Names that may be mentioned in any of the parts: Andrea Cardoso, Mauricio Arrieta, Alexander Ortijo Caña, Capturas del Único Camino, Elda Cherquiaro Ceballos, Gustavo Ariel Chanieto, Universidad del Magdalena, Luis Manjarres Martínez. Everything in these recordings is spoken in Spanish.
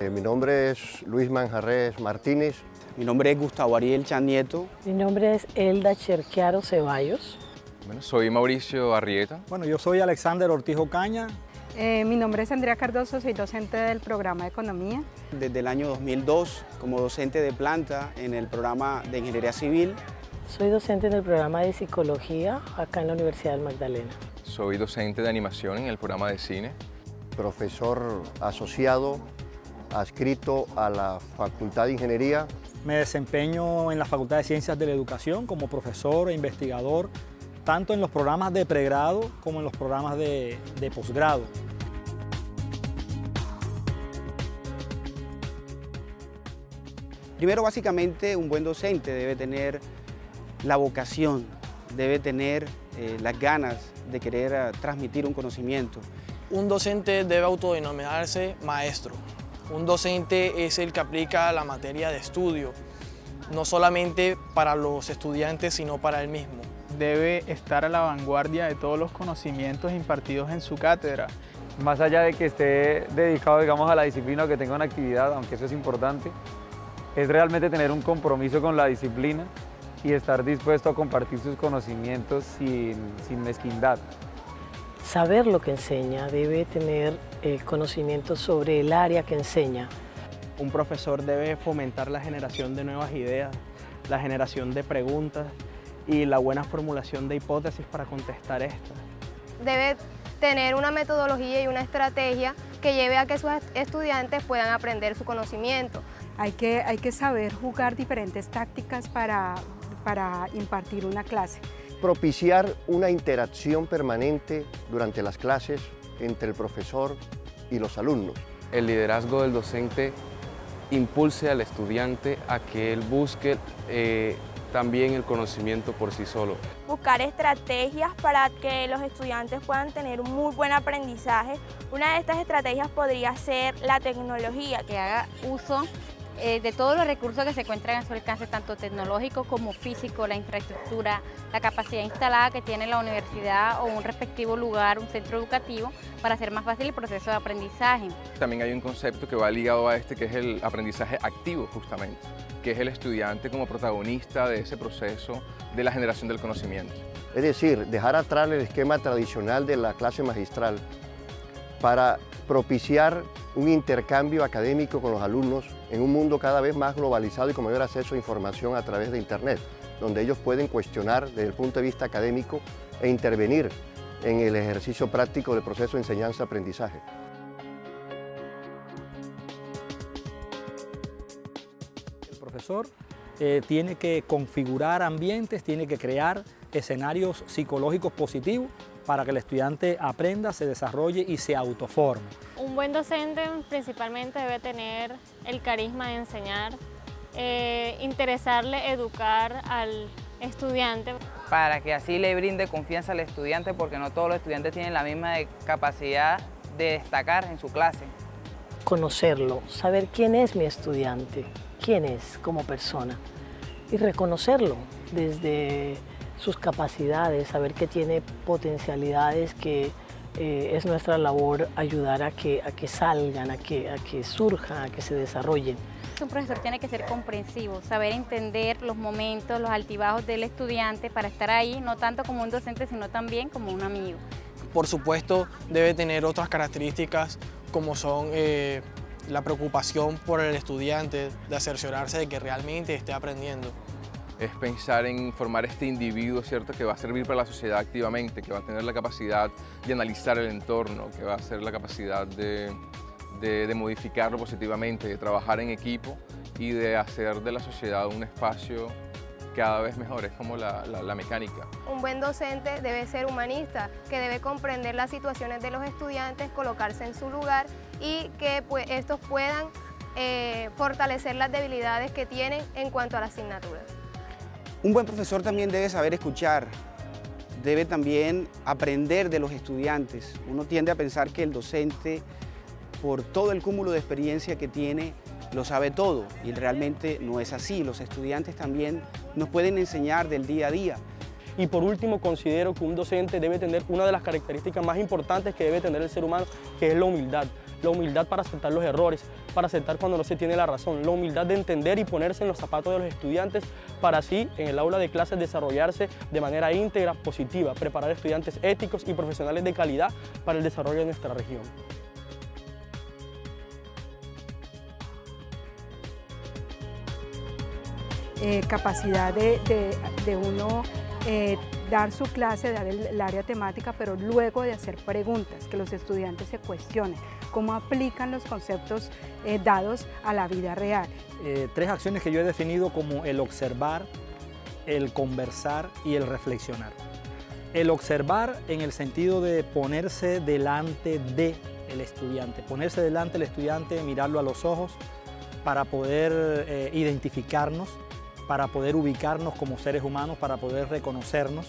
Mi nombre es Luis Manjarres Martínez. Mi nombre es Gustavo Ariel Chanieto. Mi nombre es Elda Cherquiaro Ceballos. Bueno, soy Mauricio Arrieta. Bueno, yo soy Alexander Ortijo Caña. Mi nombre es Andrea Cardoso, soy docente del programa de Economía. Desde el año 2002 como docente de planta en el programa de Ingeniería Civil. Soy docente en el programa de Psicología acá en la Universidad del Magdalena. Soy docente de animación en el programa de Cine. Profesor asociado, adscrito a la Facultad de Ingeniería. Me desempeño en la Facultad de Ciencias de la Educación como profesor e investigador, tanto en los programas de pregrado como en los programas de posgrado. Primero, básicamente, un buen docente debe tener la vocación, debe tener las ganas de querer transmitir un conocimiento. Un docente debe autodenominarse maestro. Un docente es el que aplica la materia de estudio, no solamente para los estudiantes, sino para él mismo. Debe estar a la vanguardia de todos los conocimientos impartidos en su cátedra. Más allá de que esté dedicado, digamos, a la disciplina o que tenga una actividad, aunque eso es importante, es realmente tener un compromiso con la disciplina y estar dispuesto a compartir sus conocimientos sin mezquindad. Saber lo que enseña, debe tener conocimiento sobre el área que enseña. Un profesor debe fomentar la generación de nuevas ideas, la generación de preguntas y la buena formulación de hipótesis para contestar estas. Debe tener una metodología y una estrategia que lleve a que sus estudiantes puedan aprender su conocimiento. Hay que saber jugar diferentes tácticas para impartir una clase. Propiciar una interacción permanente durante las clases entre el profesor y los alumnos. El liderazgo del docente impulse al estudiante a que él busque también el conocimiento por sí solo. Buscar estrategias para que los estudiantes puedan tener un muy buen aprendizaje. Una de estas estrategias podría ser la tecnología. Que haga uso de todos los recursos que se encuentran a su alcance, tanto tecnológico como físico, la infraestructura, la capacidad instalada que tiene la universidad o un respectivo lugar, un centro educativo, para hacer más fácil el proceso de aprendizaje. También hay un concepto que va ligado a este, que es el aprendizaje activo, justamente, que es el estudiante como protagonista de ese proceso de la generación del conocimiento. Es decir, dejar atrás el esquema tradicional de la clase magistral para propiciar un intercambio académico con los alumnos en un mundo cada vez más globalizado y con mayor acceso a información a través de Internet, donde ellos pueden cuestionar desde el punto de vista académico e intervenir en el ejercicio práctico del proceso de enseñanza-aprendizaje. El profesor tiene que configurar ambientes, tiene que crear escenarios psicológicos positivos para que el estudiante aprenda, se desarrolle y se autoforme. Un buen docente principalmente debe tener el carisma de enseñar, interesarle educar al estudiante. Para que así le brinde confianza al estudiante, porque no todos los estudiantes tienen la misma capacidad de destacar en su clase. Conocerlo, saber quién es mi estudiante, quién es como persona, y reconocerlo desde sus capacidades, saber que tiene potencialidades, que es nuestra labor ayudar a que salgan, a que surjan, a que se desarrollen. Un profesor tiene que ser comprensivo, saber entender los momentos, los altibajos del estudiante para estar ahí, no tanto como un docente, sino también como un amigo. Por supuesto, debe tener otras características como son la preocupación por el estudiante, de cerciorarse de que realmente esté aprendiendo. Es pensar en formar este individuo, ¿cierto?, que va a servir para la sociedad activamente, que va a tener la capacidad de analizar el entorno, que va a ser la capacidad de modificarlo positivamente, de trabajar en equipo y de hacer de la sociedad un espacio cada vez mejor. Es como la mecánica. Un buen docente debe ser humanista, que debe comprender las situaciones de los estudiantes, colocarse en su lugar y que pues, estos puedan fortalecer las debilidades que tienen en cuanto a la asignatura. Un buen profesor también debe saber escuchar, debe también aprender de los estudiantes. Uno tiende a pensar que el docente, por todo el cúmulo de experiencia que tiene, lo sabe todo, y realmente no es así. Los estudiantes también nos pueden enseñar del día a día. Y por último, considero que un docente debe tener una de las características más importantes que debe tener el ser humano, que es la humildad. la humildad para aceptar los errores, para aceptar cuando no se tiene la razón, la humildad de entender y ponerse en los zapatos de los estudiantes para así en el aula de clases desarrollarse de manera íntegra, positiva, preparar estudiantes éticos y profesionales de calidad para el desarrollo de nuestra región. Capacidad de uno dar su clase, dar el área temática, pero luego de hacer preguntas, que los estudiantes se cuestionen cómo aplican los conceptos dados a la vida real. Tres acciones que yo he definido como el observar, el conversar y el reflexionar. El observar en el sentido de ponerse delante del estudiante, mirarlo a los ojos para poder identificarnos, para poder ubicarnos como seres humanos, para poder reconocernos.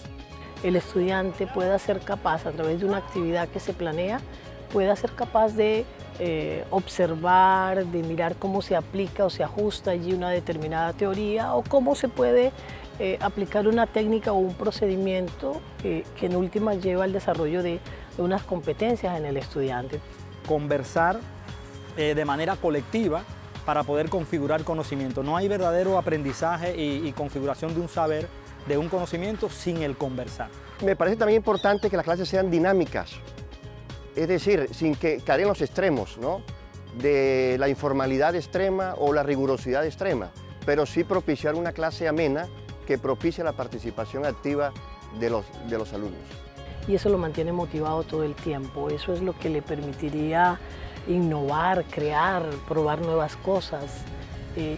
El estudiante pueda ser capaz, a través de una actividad que se planea, pueda ser capaz de observar, de mirar cómo se aplica o se ajusta allí una determinada teoría o cómo se puede aplicar una técnica o un procedimiento que en última lleva al desarrollo de unas competencias en el estudiante. Conversar de manera colectiva, para poder configurar conocimiento. No hay verdadero aprendizaje y configuración de un saber, de un conocimiento, sin el conversar. Me parece también importante que las clases sean dinámicas, es decir, sin que caer en los extremos, ¿no?, de la informalidad extrema o la rigurosidad extrema, pero sí propiciar una clase amena que propicie la participación activa de los alumnos. Y eso lo mantiene motivado todo el tiempo, eso es lo que le permitiría innovar, crear, probar nuevas cosas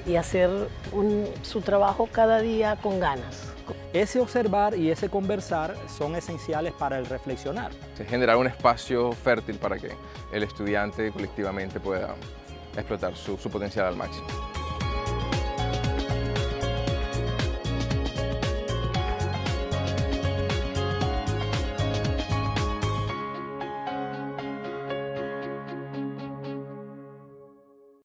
y hacer su trabajo cada día con ganas. Ese observar y ese conversar son esenciales para el reflexionar. Es generar un espacio fértil para que el estudiante colectivamente pueda explotar su potencial al máximo.